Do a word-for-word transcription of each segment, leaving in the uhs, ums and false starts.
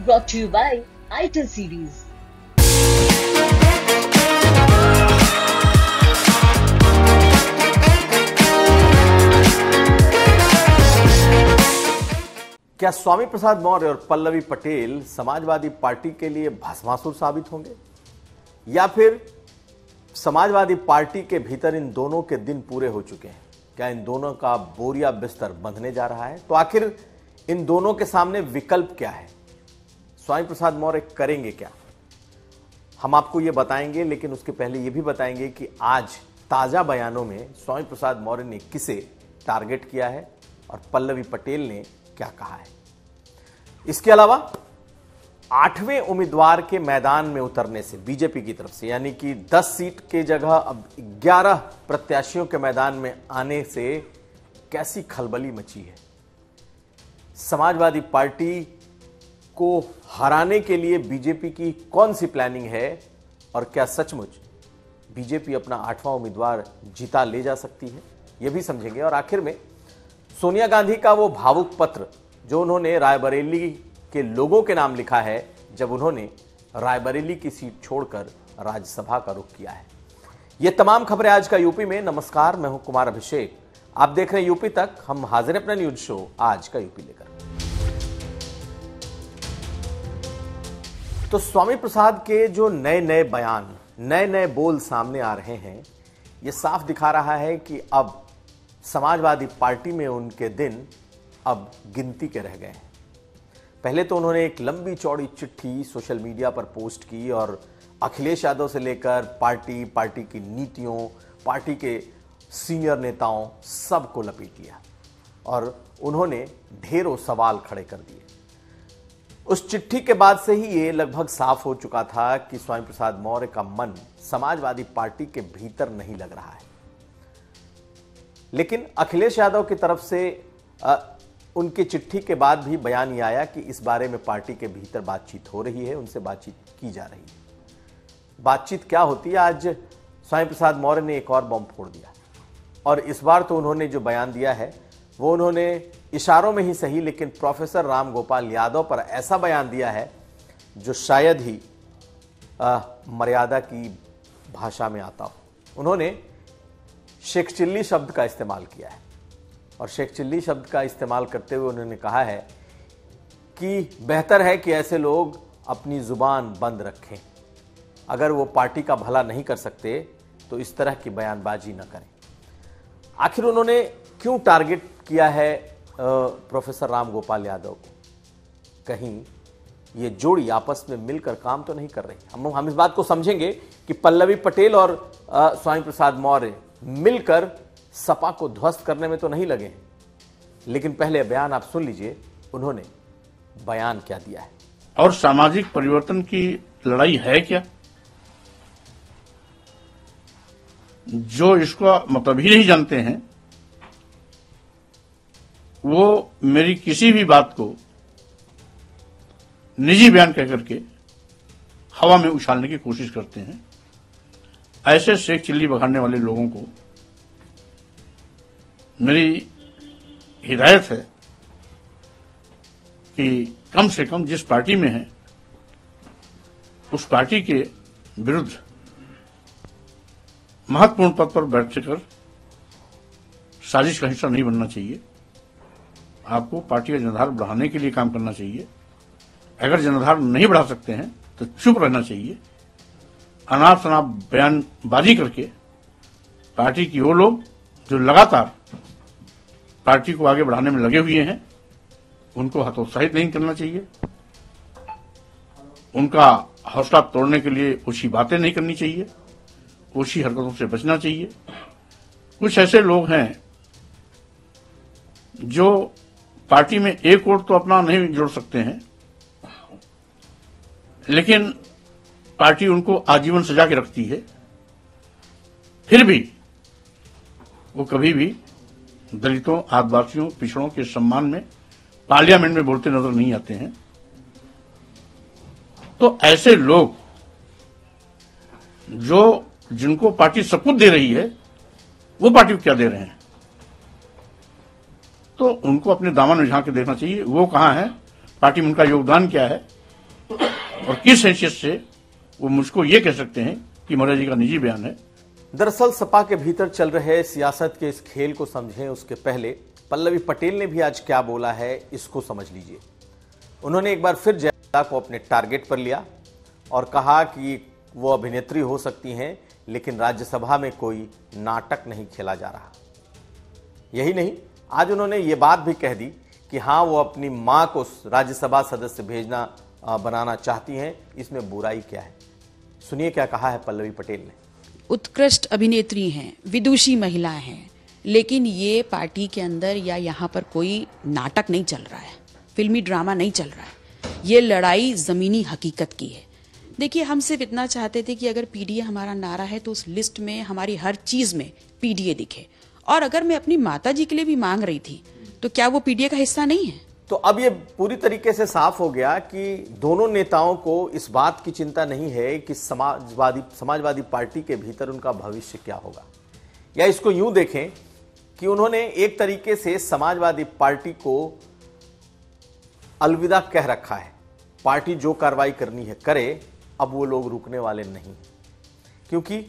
Brought to you by itel series. क्या स्वामी प्रसाद मौर्य और Pallavi Patel Samajwadi party के लिए भस्मासुर साबित होंगे, या फिर समाजवादी पार्टी के भीतर इन दोनों के दिन पूरे हो चुके हैं? क्या इन दोनों का बोरिया बिस्तर बंधने जा रहा है? तो आखिर इन दोनों के सामने विकल्प क्या है? स्वामी प्रसाद मौर्य करेंगे क्या, हम आपको ये बताएंगे। लेकिन उसके पहले ये भी बताएंगे कि आज ताजा बयानों में स्वामी प्रसाद मौर्य ने किसे टारगेट किया है और पल्लवी पटेल ने क्या कहा है। इसके अलावा आठवें उम्मीदवार के मैदान में उतरने से बीजेपी की तरफ से, यानी कि दस सीट के जगह अब ग्यारह प्रत्याशियों के मैदान में आने से कैसी खलबली मची है। समाजवादी पार्टी को हराने के लिए बीजेपी की कौन सी प्लानिंग है और क्या सचमुच बीजेपी अपना आठवां उम्मीदवार जीता ले जा सकती है, यह भी समझेंगे। और आखिर में सोनिया गांधी का वो भावुक पत्र जो उन्होंने रायबरेली के लोगों के नाम लिखा है जब उन्होंने रायबरेली की सीट छोड़कर राज्यसभा का रुख किया है। ये तमाम खबरें आज का यूपी में। नमस्कार, मैं हूं कुमार अभिषेक, आप देख रहे हैं यूपी तक। हम हाजिर हैं अपना न्यूज शो आज का यूपी लेकर। तो स्वामी प्रसाद के जो नए नए बयान, नए नए बोल सामने आ रहे हैं, ये साफ दिखा रहा है कि अब समाजवादी पार्टी में उनके दिन अब गिनती के रह गए हैं। पहले तो उन्होंने एक लंबी चौड़ी चिट्ठी सोशल मीडिया पर पोस्ट की और अखिलेश यादव से लेकर पार्टी पार्टी की नीतियों, पार्टी के सीनियर नेताओं सबको लपेट लिया और उन्होंने ढेरों सवाल खड़े कर दिए। उस चिट्ठी के बाद से ही ये लगभग साफ हो चुका था कि स्वामी प्रसाद मौर्य का मन समाजवादी पार्टी के भीतर नहीं लग रहा है। लेकिन अखिलेश यादव की तरफ से आ, उनकी चिट्ठी के बाद भी बयान ये आया कि इस बारे में पार्टी के भीतर बातचीत हो रही है, उनसे बातचीत की जा रही है। बातचीत क्या होती है? आज स्वामी प्रसाद मौर्य ने एक और बम फोड़ दिया और इस बार तो उन्होंने जो बयान दिया है वो उन्होंने इशारों में ही सही, लेकिन प्रोफेसर राम गोपाल यादव पर ऐसा बयान दिया है जो शायद ही आ, मर्यादा की भाषा में आता हो। उन्होंने शेख चिल्ली शब्द का इस्तेमाल किया है और शेख चिल्ली शब्द का इस्तेमाल करते हुए उन्होंने कहा है कि बेहतर है कि ऐसे लोग अपनी ज़ुबान बंद रखें, अगर वो पार्टी का भला नहीं कर सकते तो इस तरह की बयानबाजी न करें। आखिर उन्होंने क्यों टारगेट किया है प्रोफेसर राम गोपाल यादव को? कहीं ये जोड़ी आपस में मिलकर काम तो नहीं कर रही। हम हम इस बात को समझेंगे कि पल्लवी पटेल और स्वामी प्रसाद मौर्य मिलकर सपा को ध्वस्त करने में तो नहीं लगे हैं। लेकिन पहले बयान आप सुन लीजिए, उन्होंने बयान क्या दिया है। और सामाजिक परिवर्तन की लड़ाई है क्या? जो इसका मतलब ही नहीं जानते हैं वो मेरी किसी भी बात को निजी बयान कहकर के हवा में उछालने की कोशिश करते हैं। ऐसे शेख चिल्ली बखाड़ने वाले लोगों को मेरी हिदायत है कि कम से कम जिस पार्टी में है उस पार्टी के विरुद्ध महत्वपूर्ण पद पर बैठकर साजिश का हिस्सा नहीं बनना चाहिए। आपको पार्टी का जनाधार बढ़ाने के लिए काम करना चाहिए। अगर जनाधार नहीं बढ़ा सकते हैं तो चुप रहना चाहिए। अनाप शनाप बयानबाजी करके पार्टी की वो लोग जो लगातार पार्टी को आगे बढ़ाने में लगे हुए हैं उनको हतोत्साहित नहीं करना चाहिए, उनका हौसला तोड़ने के लिए ऊंची बातें नहीं करनी चाहिए, ऊंची हरकतों से बचना चाहिए। कुछ ऐसे लोग हैं जो पार्टी में एक वोट तो अपना नहीं जोड़ सकते हैं, लेकिन पार्टी उनको आजीवन सजा के रखती है, फिर भी वो कभी भी दलितों, आदिवासियों, पिछड़ों के सम्मान में पार्लियामेंट में बोलते नजर नहीं आते हैं। तो ऐसे लोग जो जिनको पार्टी सब कुछ दे रही है वो पार्टी को क्या दे रहे हैं? तो उनको अपने दामन में झांक के देखना चाहिए वो कहाँ है, पार्टी में उनका योगदान क्या है। और किस हैसियत से वो मुझको ये कह सकते हैं कि महाराज जी का निजी बयान है। दरअसल सपा के भीतर चल रहे सियासत के इस खेल को समझें उसके पहले पल्लवी पटेल ने भी आज क्या बोला है इसको समझ लीजिए। उन्होंने एक बार फिर जयललिता को अपने टारगेट पर लिया और कहा कि वो अभिनेत्री हो सकती हैं लेकिन राज्यसभा में कोई नाटक नहीं खेला जा रहा। यही नहीं, आज उन्होंने ये बात भी कह दी कि हाँ वो अपनी माँ को राज्यसभा सदस्य भेजना बनाना चाहती हैं, इसमें बुराई क्या है। सुनिए क्या कहा है पल्लवी पटेल ने। उत्कृष्ट अभिनेत्री हैं, विदुषी महिला हैं, लेकिन ये पार्टी के अंदर या यहाँ पर कोई नाटक नहीं चल रहा है, फिल्मी ड्रामा नहीं चल रहा है, ये लड़ाई ज़मीनी हकीकत की है। देखिए, हम सिर्फ इतना चाहते थे कि अगर पीडीए हमारा नारा है तो उस लिस्ट में हमारी हर चीज़ में पीडीए दिखे, और अगर मैं अपनी माता जी के लिए भी मांग रही थी तो क्या वो पीडीए का हिस्सा नहीं है। तो अब ये पूरी तरीके से साफ हो गया कि दोनों नेताओं को इस बात की चिंता नहीं है कि समाजवादी समाजवादी पार्टी के भीतर उनका भविष्य क्या होगा, या इसको यूं देखें कि उन्होंने एक तरीके से समाजवादी पार्टी को अलविदा कह रखा है। पार्टी जो कार्रवाई करनी है करे, अब वो लोग रुकने वाले नहीं, क्योंकि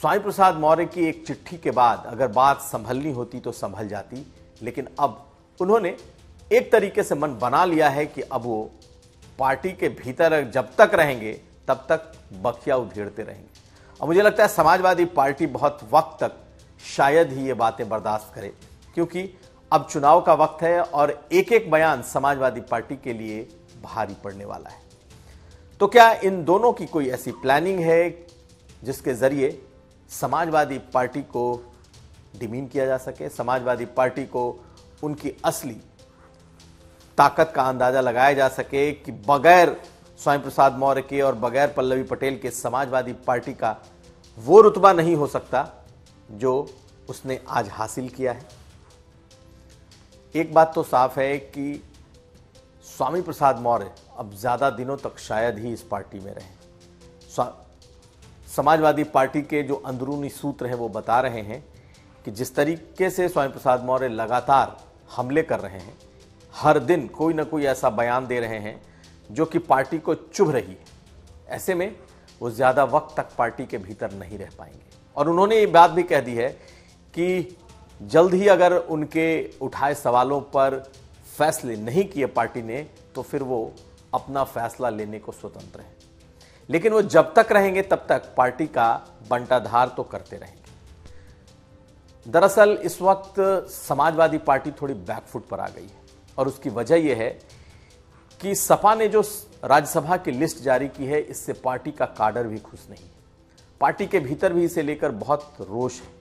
स्वामी प्रसाद मौर्य की एक चिट्ठी के बाद अगर बात संभलनी होती तो संभल जाती, लेकिन अब उन्होंने एक तरीके से मन बना लिया है कि अब वो पार्टी के भीतर जब तक रहेंगे तब तक बखिया उधेड़ते रहेंगे। और मुझे लगता है समाजवादी पार्टी बहुत वक्त तक शायद ही ये बातें बर्दाश्त करे, क्योंकि अब चुनाव का वक्त है और एक एक बयान समाजवादी पार्टी के लिए भारी पड़ने वाला है। तो क्या इन दोनों की कोई ऐसी प्लानिंग है जिसके जरिए समाजवादी पार्टी को डिमीन किया जा सके, समाजवादी पार्टी को उनकी असली ताकत का अंदाजा लगाया जा सके कि बगैर स्वामी प्रसाद मौर्य के और बगैर पल्लवी पटेल के समाजवादी पार्टी का वो रुतबा नहीं हो सकता जो उसने आज हासिल किया है। एक बात तो साफ है कि स्वामी प्रसाद मौर्य अब ज़्यादा दिनों तक शायद ही इस पार्टी में रहे। समाजवादी पार्टी के जो अंदरूनी सूत्र हैं वो बता रहे हैं कि जिस तरीके से स्वामी प्रसाद मौर्य लगातार हमले कर रहे हैं, हर दिन कोई ना कोई ऐसा बयान दे रहे हैं जो कि पार्टी को चुभ रही है, ऐसे में वो ज़्यादा वक्त तक पार्टी के भीतर नहीं रह पाएंगे। और उन्होंने ये बात भी कह दी है कि जल्द ही अगर उनके उठाए सवालों पर फैसले नहीं किए पार्टी ने तो फिर वो अपना फैसला लेने को स्वतंत्र है, लेकिन वो जब तक रहेंगे तब तक पार्टी का बंटाधार तो करते रहेंगे। दरअसल इस वक्त समाजवादी पार्टी थोड़ी बैकफुट पर आ गई है और उसकी वजह यह है कि सपा ने जो राज्यसभा की लिस्ट जारी की है इससे पार्टी का काडर भी खुश नहीं है। पार्टी के भीतर भी इसे लेकर बहुत रोष है।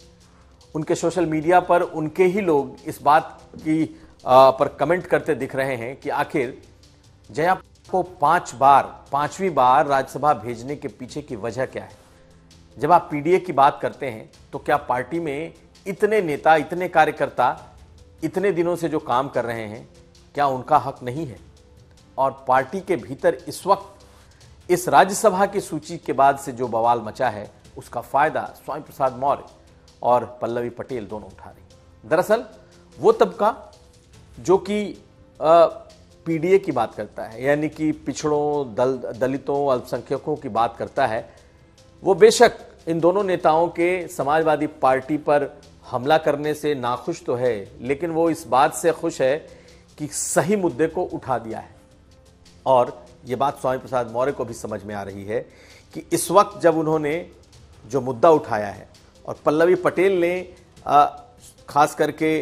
उनके सोशल मीडिया पर उनके ही लोग इस बात की आ, पर कमेंट करते दिख रहे हैं कि आखिर जया को पांच बार पांचवी बार राज्यसभा भेजने के पीछे की वजह क्या है। जब आप पीडीए की बात करते हैं तो क्या पार्टी में इतने नेता, इतने कार्यकर्ता इतने दिनों से जो काम कर रहे हैं, क्या उनका हक नहीं है? और पार्टी के भीतर इस वक्त इस राज्यसभा की सूची के बाद से जो बवाल मचा है उसका फायदा स्वामी प्रसाद मौर्य और पल्लवी पटेल दोनों उठा रही। दरअसल वो तबका जो कि पीडीए की बात करता है, यानी कि पिछड़ों, दल दलितों, अल्पसंख्यकों की बात करता है, वो बेशक इन दोनों नेताओं के समाजवादी पार्टी पर हमला करने से नाखुश तो है, लेकिन वो इस बात से खुश है कि सही मुद्दे को उठा दिया है। और ये बात स्वामी प्रसाद मौर्य को भी समझ में आ रही है कि इस वक्त जब उन्होंने जो मुद्दा उठाया है, और पल्लवी पटेल ने खास करके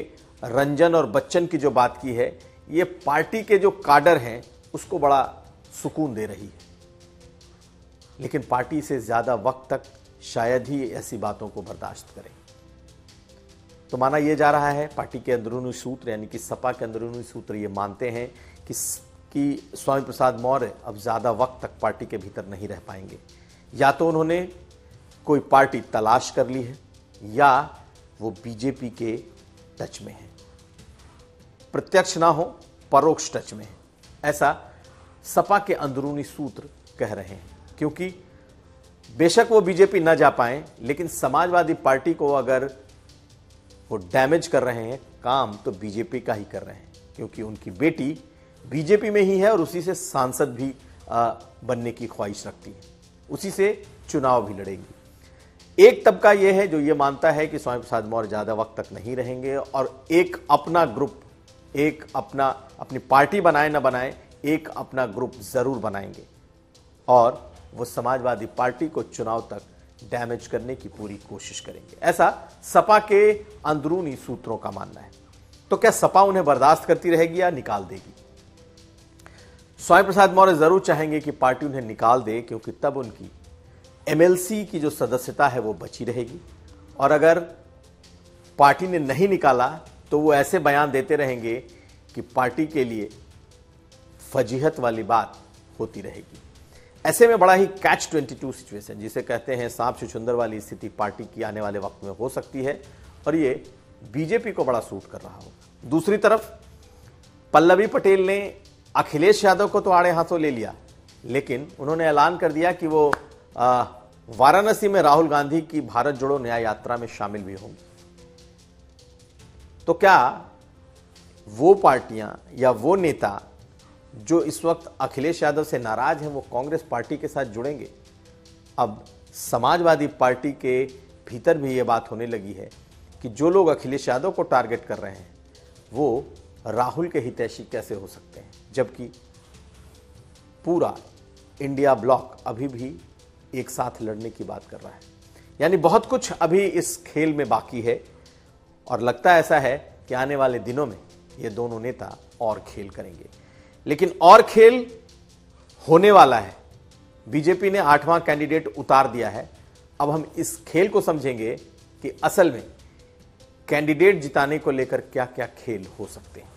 रंजन और बच्चन की जो बात की है, ये पार्टी के जो काडर हैं उसको बड़ा सुकून दे रही है, लेकिन पार्टी से ज़्यादा वक्त तक शायद ही ऐसी बातों को बर्दाश्त करे। तो माना यह जा रहा है, पार्टी के अंदरूनी सूत्र यानी कि सपा के अंदरूनी सूत्र ये मानते हैं कि, कि स्वामी प्रसाद मौर्य अब ज़्यादा वक्त तक पार्टी के भीतर नहीं रह पाएंगे। या तो उन्होंने कोई पार्टी तलाश कर ली है या वो बीजेपी के टच में है, प्रत्यक्ष ना हो परोक्ष टच में है, ऐसा सपा के अंदरूनी सूत्र कह रहे हैं। क्योंकि बेशक वो बीजेपी ना जा पाए, लेकिन समाजवादी पार्टी को अगर वो डैमेज कर रहे हैं काम तो बीजेपी का ही कर रहे हैं, क्योंकि उनकी बेटी बीजेपी में ही है और उसी से सांसद भी बनने की ख्वाहिश रखती हैं, उसी से चुनाव भी लड़ेंगी। एक तबका यह है जो ये मानता है कि स्वामी प्रसाद मौर्य ज़्यादा वक्त तक नहीं रहेंगे और एक अपना ग्रुप, एक अपना अपनी पार्टी बनाए ना बनाए, एक अपना ग्रुप ज़रूर बनाएंगे और वो समाजवादी पार्टी को चुनाव तक डैमेज करने की पूरी कोशिश करेंगे। ऐसा सपा के अंदरूनी सूत्रों का मानना है। तो क्या सपा उन्हें बर्दाश्त करती रहेगी या निकाल देगी? स्वामी प्रसाद मौर्य जरूर चाहेंगे कि पार्टी उन्हें निकाल दे, क्योंकि तब उनकी एमएलसी की जो सदस्यता है वो बची रहेगी। और अगर पार्टी ने नहीं निकाला तो वो ऐसे बयान देते रहेंगे कि पार्टी के लिए फजीहत वाली बात होती रहेगी। ऐसे में बड़ा ही कैच बाईस सिचुएशन, जिसे कहते हैं सांप छुछुंदर वाली स्थिति, पार्टी की आने वाले वक्त में हो सकती है और ये बीजेपी को बड़ा सूट कर रहा होगा। दूसरी तरफ पल्लवी पटेल ने अखिलेश यादव को तो आड़े हाथों ले लिया, लेकिन उन्होंने ऐलान कर दिया कि वो वाराणसी में राहुल गांधी की भारत जोड़ो न्याय यात्रा में शामिल भी होंगी। तो क्या वो पार्टियां या वो नेता जो इस वक्त अखिलेश यादव से नाराज हैं वो कांग्रेस पार्टी के साथ जुड़ेंगे? अब समाजवादी पार्टी के भीतर भी ये बात होने लगी है कि जो लोग अखिलेश यादव को टारगेट कर रहे हैं वो राहुल के हितैषी कैसे हो सकते हैं, जबकि पूरा इंडिया ब्लॉक अभी भी एक साथ लड़ने की बात कर रहा है। यानी बहुत कुछ अभी इस खेल में बाकी है और लगता ऐसा है कि आने वाले दिनों में ये दोनों नेता और खेल करेंगे। लेकिन और खेल होने वाला है। बीजेपी ने आठवां कैंडिडेट उतार दिया है। अब हम इस खेल को समझेंगे कि असल में कैंडिडेट जिताने को लेकर क्या क्या खेल हो सकते हैं।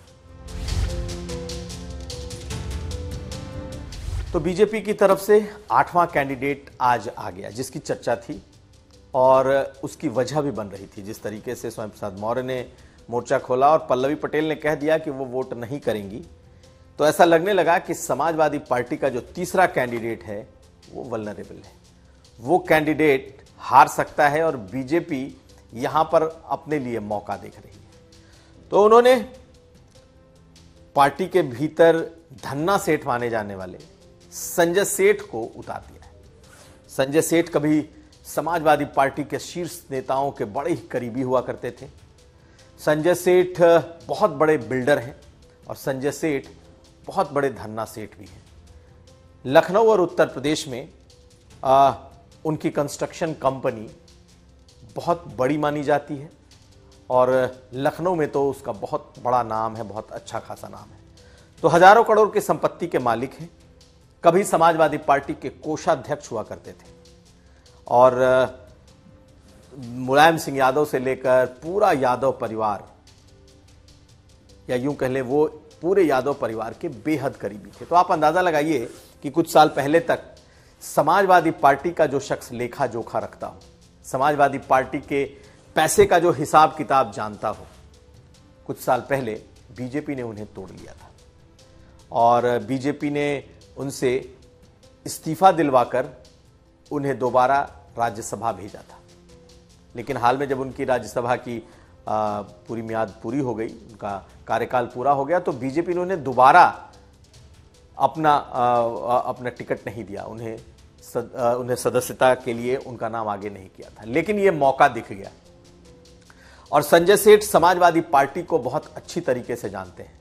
तो बीजेपी की तरफ से आठवां कैंडिडेट आज आ गया, जिसकी चर्चा थी और उसकी वजह भी बन रही थी। जिस तरीके से स्वामी प्रसाद मौर्य ने मोर्चा खोला और पल्लवी पटेल ने कह दिया कि वो वोट नहीं करेंगी, तो ऐसा लगने लगा कि समाजवादी पार्टी का जो तीसरा कैंडिडेट है वो वल्नरेबल है, वो कैंडिडेट हार सकता है और बीजेपी यहां पर अपने लिए मौका देख रही है। तो उन्होंने पार्टी के भीतर धन्ना सेठ माने जाने वाले संजय सेठ को उतार दिया है। संजय सेठ कभी समाजवादी पार्टी के शीर्ष नेताओं के बड़े ही करीबी हुआ करते थे। संजय सेठ बहुत बड़े बिल्डर हैं और संजय सेठ बहुत बड़े धन्ना सेठ भी हैं। लखनऊ और उत्तर प्रदेश में आ, उनकी कंस्ट्रक्शन कंपनी बहुत बड़ी मानी जाती है और लखनऊ में तो उसका बहुत बड़ा नाम है, बहुत अच्छा खासा नाम है। तो हजारों करोड़ की संपत्ति के मालिक हैं। कभी समाजवादी पार्टी के कोषाध्यक्ष हुआ करते थे और मुलायम सिंह यादव से लेकर पूरा यादव परिवार, या यूं कह लें वो पूरे यादव परिवार के बेहद करीबी थे। तो आप अंदाजा लगाइए कि कुछ साल पहले तक समाजवादी पार्टी का जो शख्स लेखा जोखा रखता हो, समाजवादी पार्टी के पैसे का जो हिसाब किताब जानता हो, कुछ साल पहले बीजेपी ने उन्हें तोड़ लिया था और बीजेपी ने उनसे इस्तीफा दिलवाकर उन्हें दोबारा राज्यसभा भेजा था। लेकिन हाल में जब उनकी राज्यसभा की पूरी मियाद पूरी हो गई, उनका कार्यकाल पूरा हो गया, तो बीजेपी ने उन्हें दोबारा अपना अपना टिकट नहीं दिया, उन्हें सद, उन्हें सदस्यता के लिए उनका नाम आगे नहीं किया था। लेकिन ये मौका दिख गया और संजय सेठ समाजवादी पार्टी को बहुत अच्छी तरीके से जानते हैं,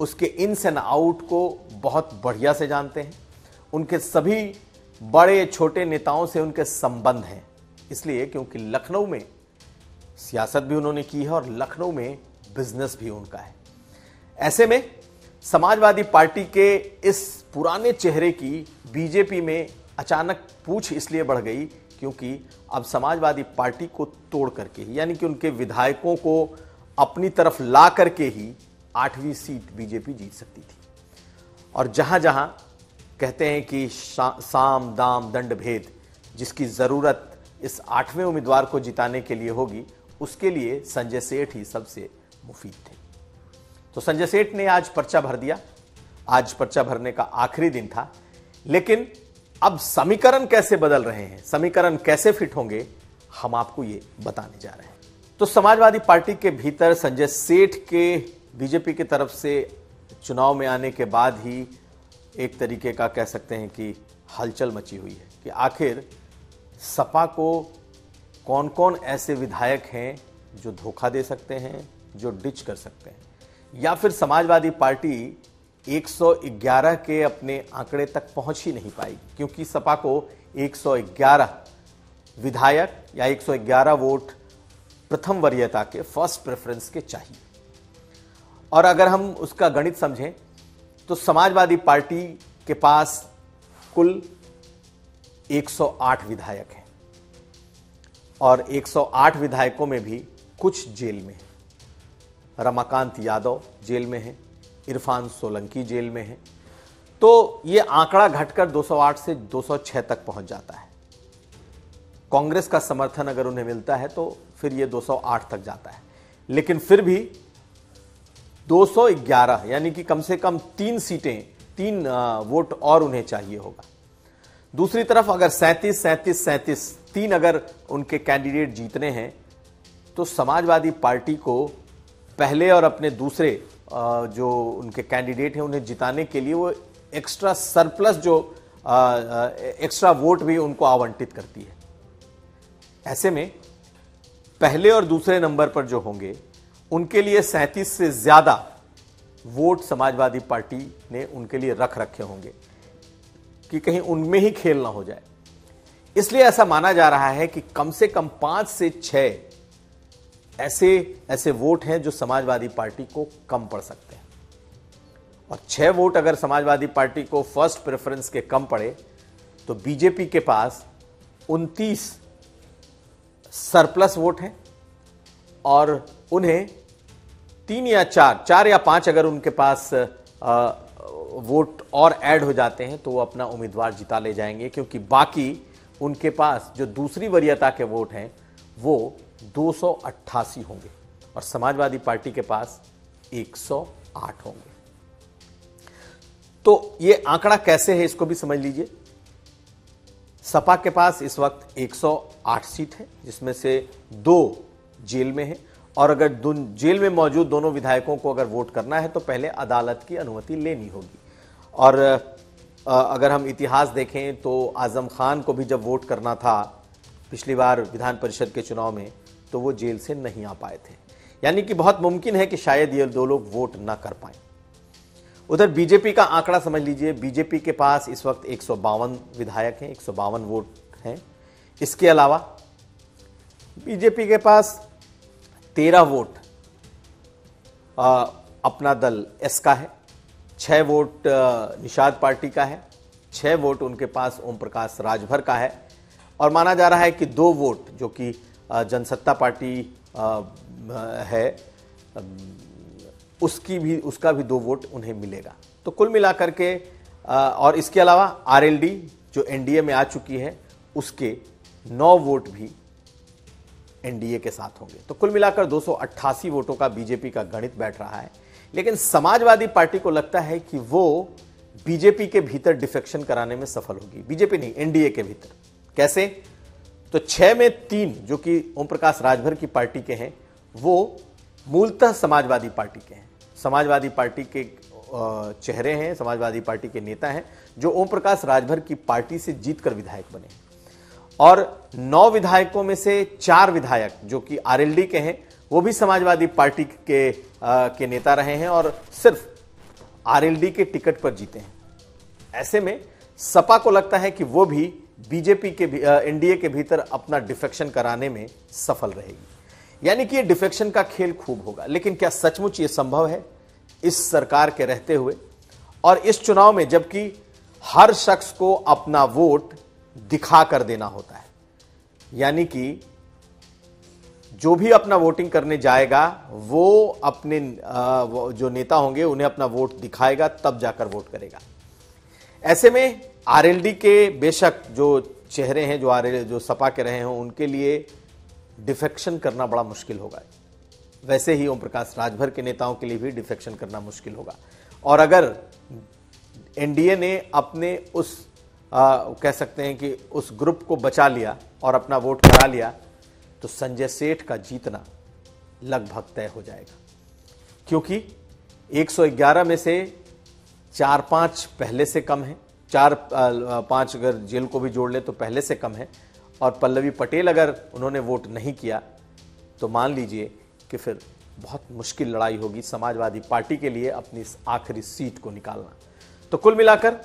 उसके इन्स एंड आउट को बहुत बढ़िया से जानते हैं, उनके सभी बड़े छोटे नेताओं से उनके संबंध हैं, इसलिए क्योंकि लखनऊ में सियासत भी उन्होंने की है और लखनऊ में बिजनेस भी उनका है। ऐसे में समाजवादी पार्टी के इस पुराने चेहरे की बीजेपी में अचानक पूछ इसलिए बढ़ गई क्योंकि अब समाजवादी पार्टी को तोड़ करके ही, यानी कि उनके विधायकों को अपनी तरफ ला करके ही आठवीं सीट बीजेपी जीत सकती थी। और जहां जहां कहते हैं कि साम दाम दंड भेद जिसकी ज़रूरत इस आठवें उम्मीदवार को जिताने के लिए होगी, उसके लिए संजय सेठ ही सबसे मुफीद थे। तो संजय सेठ ने आज पर्चा भर दिया। आज पर्चा भरने का आखिरी दिन था, लेकिन अब समीकरण कैसे बदल रहे हैं, समीकरण कैसे फिट होंगे, हम आपको ये बताने जा रहे हैं। तो समाजवादी पार्टी के भीतर संजय सेठ के बीजेपी की तरफ से चुनाव में आने के बाद ही एक तरीके का कह सकते हैं कि हलचल मची हुई है कि आखिर सपा को कौन कौन ऐसे विधायक हैं जो धोखा दे सकते हैं, जो डिच कर सकते हैं, या फिर समाजवादी पार्टी एक सौ ग्यारह के अपने आंकड़े तक पहुंच ही नहीं पाएगी क्योंकि सपा को एक सौ ग्यारह विधायक या एक सौ ग्यारह वोट प्रथम वरीयता के फर्स्ट प्रेफरेंस के चाहिए। और अगर हम उसका गणित समझें तो समाजवादी पार्टी के पास कुल एक सौ आठ विधायक हैं और एक सौ आठ विधायकों में भी कुछ जेल में हैं। रमाकांत यादव जेल में हैं, इरफान सोलंकी जेल में हैं, तो ये आंकड़ा घटकर दो सौ आठ से दो सौ छह तक पहुंच जाता है। कांग्रेस का समर्थन अगर उन्हें मिलता है तो फिर ये दो सौ आठ तक जाता है, लेकिन फिर भी दो सौ ग्यारह यानी कि कम से कम तीन सीटें, तीन वोट और उन्हें चाहिए होगा। दूसरी तरफ अगर सैंतीस सैंतीस सैंतीस तीन अगर उनके कैंडिडेट जीतने हैं तो समाजवादी पार्टी को पहले और अपने दूसरे जो उनके कैंडिडेट हैं उन्हें जिताने के लिए वो एक्स्ट्रा सरप्लस जो एक्स्ट्रा वोट भी उनको आवंटित करती है। ऐसे में पहले और दूसरे नंबर पर जो होंगे उनके लिए सैंतीस से ज़्यादा वोट समाजवादी पार्टी ने उनके लिए रख रखे होंगे कि कहीं उनमें ही खेल ना हो जाए। इसलिए ऐसा माना जा रहा है कि कम से कम पाँच से छः ऐसे ऐसे वोट हैं जो समाजवादी पार्टी को कम पड़ सकते हैं, और छः वोट अगर समाजवादी पार्टी को फर्स्ट प्रेफरेंस के कम पड़े तो बीजेपी के पास उनतीस सरप्लस वोट हैं और उन्हें तीन या चार चार या पांच अगर उनके पास आ, वोट और ऐड हो जाते हैं तो वो अपना उम्मीदवार जिता ले जाएंगे क्योंकि बाकी उनके पास जो दूसरी वरीयता के वोट हैं वो दो सौ अट्ठासी होंगे और समाजवादी पार्टी के पास एक सौ आठ होंगे। तो ये आंकड़ा कैसे है इसको भी समझ लीजिए। सपा के पास इस वक्त एक सौ आठ सीट है जिसमें से दो जेल में है, और अगर जेल में मौजूद दोनों विधायकों को अगर वोट करना है तो पहले अदालत की अनुमति लेनी होगी। और अगर हम इतिहास देखें तो आजम खान को भी जब वोट करना था पिछली बार विधान परिषद के चुनाव में तो वो जेल से नहीं आ पाए थे, यानी कि बहुत मुमकिन है कि शायद ये दो लोग वोट ना कर पाए। उधर बीजेपी का आंकड़ा समझ लीजिए, बीजेपी के पास इस वक्त एक सौ बावन विधायक हैं, एक सौ बावन वोट हैं। इसके अलावा बीजेपी के पास तेरह वोट आ, अपना दल एस का है, छः वोट निषाद पार्टी का है, छः वोट उनके पास ओम प्रकाश राजभर का है, और माना जा रहा है कि दो वोट जो कि जनसत्ता पार्टी आ, है उसकी भी उसका भी दो वोट उन्हें मिलेगा। तो कुल मिलाकर के आ, और इसके अलावा आरएलडी जो एनडीए में आ चुकी है उसके नौ वोट भी एनडीए के साथ होंगे। तो कुल मिलाकर दो सौ अट्ठासी वोटों का बीजेपी का गणित बैठ रहा है, लेकिन समाजवादी पार्टी को लगता है कि वो बीजेपी के भीतर डिफेक्शन कराने में सफल होगी। बीजेपी नहीं, एनडीए के भीतर। कैसे? तो छह में तीन जो कि ओम प्रकाश राजभर की पार्टी के हैं वो मूलतः समाजवादी पार्टी के हैं, समाजवादी पार्टी के चेहरे हैं, समाजवादी पार्टी के नेता हैं जो ओम प्रकाश राजभर की पार्टी से जीतकर विधायक बने हैं। और नौ विधायकों में से चार विधायक जो कि आरएलडी के हैं वो भी समाजवादी पार्टी के आ, के नेता रहे हैं और सिर्फ आरएलडी के टिकट पर जीते हैं। ऐसे में सपा को लगता है कि वो भी बीजेपी के एनडीए के भीतर अपना डिफेक्शन कराने में सफल रहेगी, यानी कि ये डिफेक्शन का खेल खूब होगा। लेकिन क्या सचमुच ये संभव है इस सरकार के रहते हुए और इस चुनाव में, जबकि हर शख्स को अपना वोट दिखा कर देना होता है, यानी कि जो भी अपना वोटिंग करने जाएगा वो अपने आ, वो जो नेता होंगे उन्हें अपना वोट दिखाएगा तब जाकर वोट करेगा। ऐसे में आरएलडी के बेशक जो चेहरे हैं जो आरएलडी जो सपा के रहे हों उनके लिए डिफेक्शन करना बड़ा मुश्किल होगा, वैसे ही ओम प्रकाश राजभर के नेताओं के लिए भी डिफेक्शन करना मुश्किल होगा। और अगर एनडीए ने अपने उस आ, कह सकते हैं कि उस ग्रुप को बचा लिया और अपना वोट करा लिया तो संजय सेठ का जीतना लगभग तय हो जाएगा, क्योंकि एक सौ ग्यारह में से चार पाँच पहले से कम है, चार पाँच अगर जेल को भी जोड़ ले तो पहले से कम है। और पल्लवी पटेल अगर उन्होंने वोट नहीं किया तो मान लीजिए कि फिर बहुत मुश्किल लड़ाई होगी समाजवादी पार्टी के लिए अपनी इस आखिरी सीट को निकालना। तो कुल मिलाकर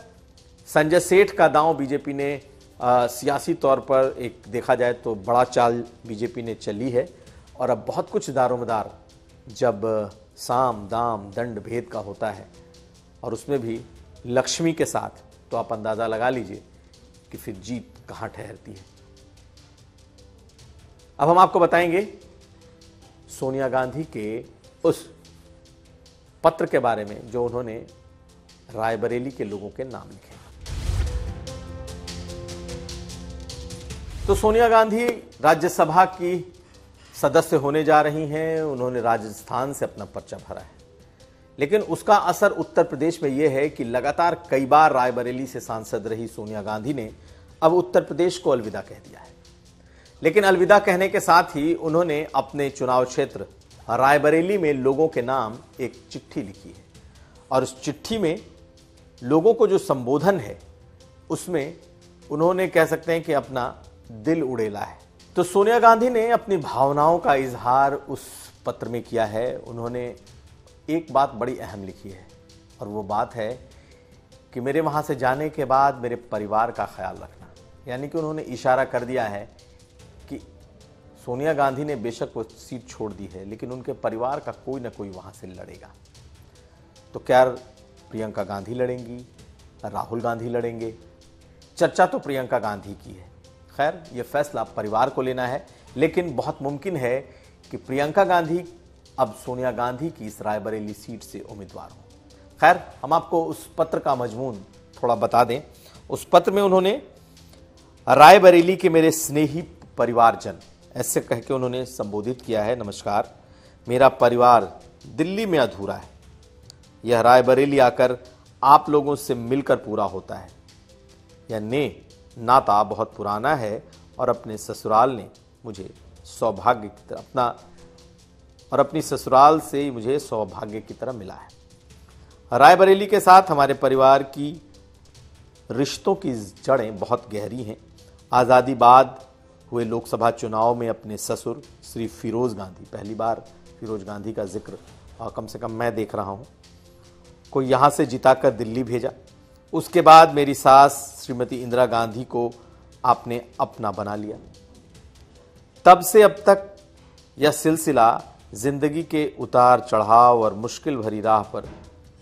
संजय सेठ का दांव बीजेपी ने आ, सियासी तौर पर एक देखा जाए तो बड़ा चाल बीजेपी ने चली है। और अब बहुत कुछ दारोमदार जब साम दाम दंड भेद का होता है और उसमें भी लक्ष्मी के साथ, तो आप अंदाज़ा लगा लीजिए कि फिर जीत कहाँ ठहरती है। अब हम आपको बताएंगे सोनिया गांधी के उस पत्र के बारे में जो उन्होंने रायबरेली के लोगों के नाम लिखे। तो सोनिया गांधी राज्यसभा की सदस्य होने जा रही हैं। उन्होंने राजस्थान से अपना पर्चा भरा है, लेकिन उसका असर उत्तर प्रदेश में यह है कि लगातार कई बार रायबरेली से सांसद रही सोनिया गांधी ने अब उत्तर प्रदेश को अलविदा कह दिया है। लेकिन अलविदा कहने के साथ ही उन्होंने अपने चुनाव क्षेत्र रायबरेली में लोगों के नाम एक चिट्ठी लिखी है और उस चिट्ठी में लोगों को जो संबोधन है उसमें उन्होंने कह सकते हैं कि अपना दिल उड़ेला है। तो सोनिया गांधी ने अपनी भावनाओं का इजहार उस पत्र में किया है। उन्होंने एक बात बड़ी अहम लिखी है और वो बात है कि मेरे वहाँ से जाने के बाद मेरे परिवार का ख्याल रखना। यानी कि उन्होंने इशारा कर दिया है कि सोनिया गांधी ने बेशक वो सीट छोड़ दी है, लेकिन उनके परिवार का कोई ना कोई वहाँ से लड़ेगा। तो क्या प्रियंका गांधी लड़ेंगी, राहुल गांधी लड़ेंगे? चर्चा तो प्रियंका गांधी की है। खैर, ये फैसला परिवार को लेना है, लेकिन बहुत मुमकिन है कि प्रियंका गांधी अब सोनिया गांधी की इस रायबरेली सीट से उम्मीदवार हो। खैर, हम आपको उस पत्र का मजमून थोड़ा बता दें। उस पत्र में उन्होंने रायबरेली के मेरे स्नेही परिवारजन ऐसे कह के उन्होंने संबोधित किया है। नमस्कार, मेरा परिवार दिल्ली में अधूरा है, यह रायबरेली आकर आप लोगों से मिलकर पूरा होता है। यह ने नाता बहुत पुराना है और अपने ससुराल ने मुझे सौभाग्य की तरह अपना और अपनी ससुराल से मुझे सौभाग्य की तरह मिला है। रायबरेली के साथ हमारे परिवार की रिश्तों की जड़ें बहुत गहरी हैं। आज़ादी बाद हुए लोकसभा चुनाव में अपने ससुर श्री फिरोज गांधी, पहली बार फिरोज गांधी का जिक्र कम से कम मैं देख रहा हूँ, को यहाँ से जिताकर दिल्ली भेजा। उसके बाद मेरी सास श्रीमती इंदिरा गांधी को आपने अपना बना लिया। तब से अब तक यह सिलसिला जिंदगी के उतार चढ़ाव और मुश्किल भरी राह पर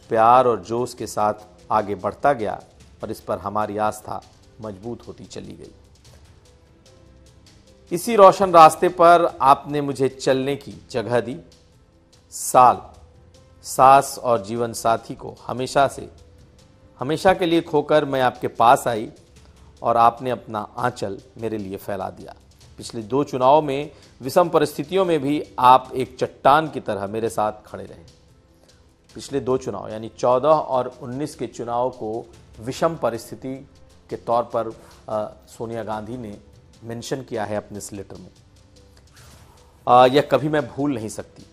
प्यार और जोश के साथ आगे बढ़ता गया और इस पर हमारी आस्था मजबूत होती चली गई। इसी रोशन रास्ते पर आपने मुझे चलने की जगह दी। साल, सास और जीवन साथी को हमेशा से हमेशा के लिए खोकर मैं आपके पास आई और आपने अपना आंचल मेरे लिए फैला दिया। पिछले दो चुनाव में विषम परिस्थितियों में भी आप एक चट्टान की तरह मेरे साथ खड़े रहे। पिछले दो चुनाव यानी चौदह और उन्नीस के चुनाव को विषम परिस्थिति के तौर पर आ, सोनिया गांधी ने मेंशन किया है अपने इस लेटर में। आ, यह कभी मैं भूल नहीं सकती।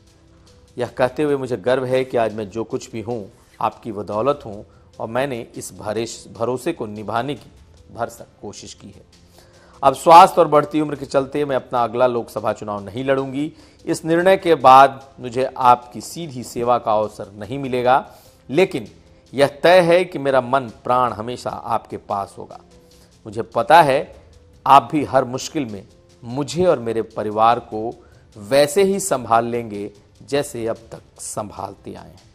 यह कहते हुए मुझे गर्व है कि आज मैं जो कुछ भी हूँ आपकी बदौलत हूँ और मैंने इस भरेश भरोसे को निभाने की भरसक कोशिश की है। अब स्वास्थ्य और बढ़ती उम्र के चलते मैं अपना अगला लोकसभा चुनाव नहीं लड़ूंगी। इस निर्णय के बाद मुझे आपकी सीधी सेवा का अवसर नहीं मिलेगा, लेकिन यह तय है कि मेरा मन प्राण हमेशा आपके पास होगा। मुझे पता है आप भी हर मुश्किल में मुझे और मेरे परिवार को वैसे ही संभाल लेंगे जैसे अब तक संभालते आए हैं।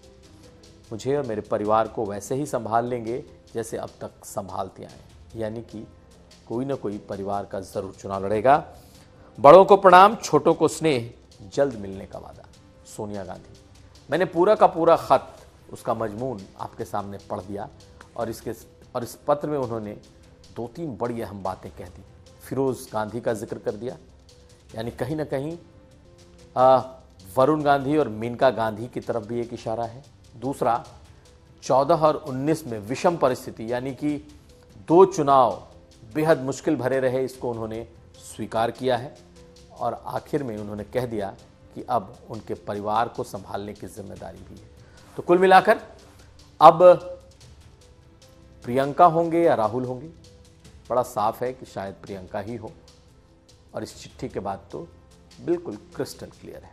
मुझे और मेरे परिवार को वैसे ही संभाल लेंगे जैसे अब तक संभालते आए हैं। यानी कि कोई ना कोई परिवार का जरूर चुनाव लड़ेगा। बड़ों को प्रणाम, छोटों को स्नेह, जल्द मिलने का वादा। सोनिया गांधी। मैंने पूरा का पूरा खत, उसका मजमून आपके सामने पढ़ दिया और इसके और इस पत्र में उन्होंने दो तीन बड़ी अहम बातें कह दी। फिरोज गांधी का जिक्र कर दिया, यानी कहीं ना कहीं वरुण गांधी और मेनका गांधी की तरफ भी एक इशारा है। दूसरा, चौदह और उन्नीस में विषम परिस्थिति यानी कि दो चुनाव बेहद मुश्किल भरे रहे, इसको उन्होंने स्वीकार किया है। और आखिर में उन्होंने कह दिया कि अब उनके परिवार को संभालने की जिम्मेदारी भी है। तो कुल मिलाकर अब प्रियंका होंगे या राहुल होंगे, बड़ा साफ है कि शायद प्रियंका ही हो। और इस चिट्ठी के बाद तो बिल्कुल क्रिस्टल क्लियर है।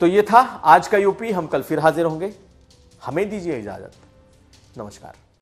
तो ये था आज का यूपी। हम कल फिर हाजिर होंगे। हमें दीजिए इजाजत। नमस्कार।